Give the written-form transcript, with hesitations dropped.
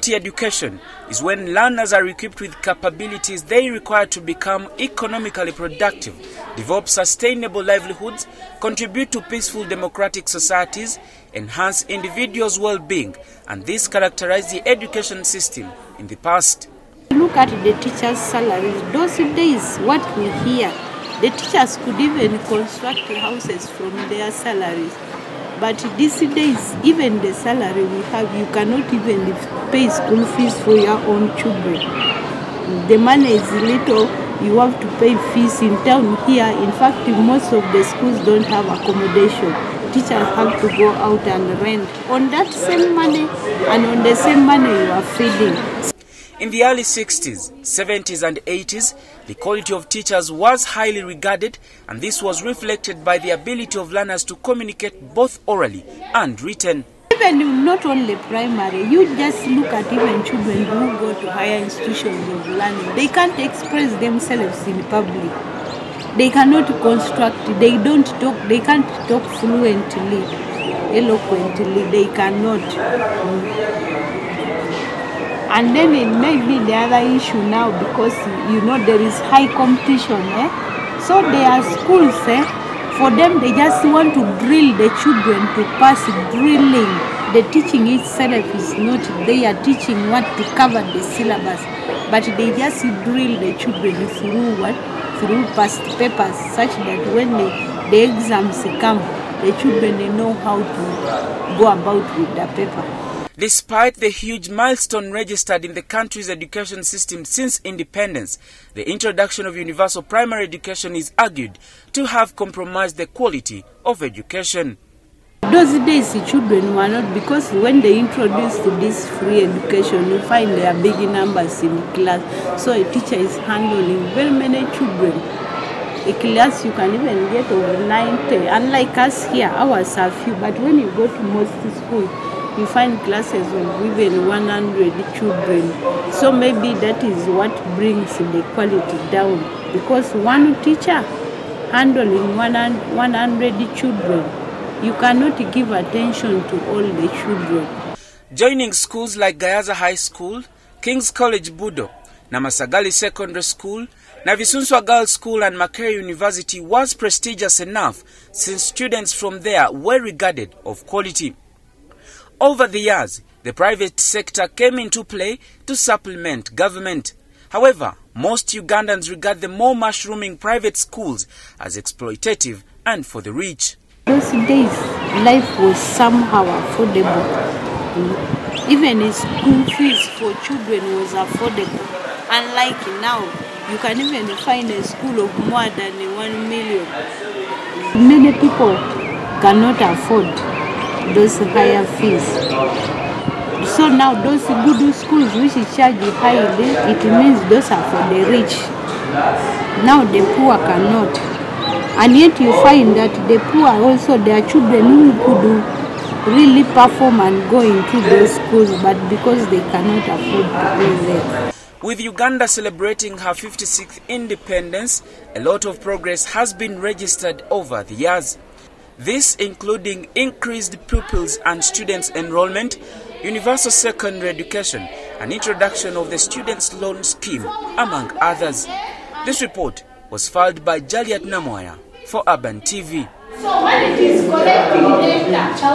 Quality education is when learners are equipped with capabilities they require to become economically productive, develop sustainable livelihoods, contribute to peaceful democratic societies, enhance individuals' well-being, and this characterized the education system in the past. Look at the teachers' salaries. Those days, what we hear, the teachers could even construct houses from their salaries. But these days, even the salary we have, you cannot even pay school fees for your own children. The money is little, you have to pay fees in town here. In fact, most of the schools don't have accommodation. Teachers have to go out and rent on that same money, and on the same money you are feeding. In the early 60s, 70s and 80s, the quality of teachers was highly regarded, and this was reflected by the ability of learners to communicate both orally and written. Even not only primary, you just look at even children who go to higher institutions of learning. They can't express themselves in public. They cannot construct, they don't talk, they can't talk fluently, eloquently, they cannot. And then it may be the other issue now, because you know there is high competition. So there are schools, for them they just want to drill the children to pass drilling. The teaching itself is not, they are teaching what to cover the syllabus, but they just drill the children through what? Through past papers, such that when the exams come, the children they know how to go about with the paper. Despite the huge milestone registered in the country's education system since independence, the introduction of universal primary education is argued to have compromised the quality of education. Those days the children were not, because when they introduced this free education, you find there are big numbers in class, so a teacher is handling very many children. A class you can even get over 90, unlike us here, ours are few, but when you go to most schools, you find classes of even 100 children. So maybe that is what brings the quality down, because one teacher handling 100 children, you cannot give attention to all the children. Joining schools like Gayaza High School, King's College Budo, Namasagali Secondary School, Navisunswa Girls School and Makerere University was prestigious enough since students from there were regarded of quality. Over the years, the private sector came into play to supplement government. However, most Ugandans regard the more mushrooming private schools as exploitative and for the rich. Those days, life was somehow affordable. Even school fees for children was affordable. Unlike now, you can even find a school of more than 1 million. Many people cannot afford those higher fees. So now those good schools which charge highly, it means those are for the rich. Now the poor cannot. And yet you find that the poor also, their children who could really perform and go into those schools, but because they cannot afford to go there. With Uganda celebrating her 56th independence, a lot of progress has been registered over the years. This including increased pupils and students' enrollment, universal secondary education, and introduction of the students' loan scheme, among others. This report was filed by Juliet Namoya for Urban TV. So when it is collecting data,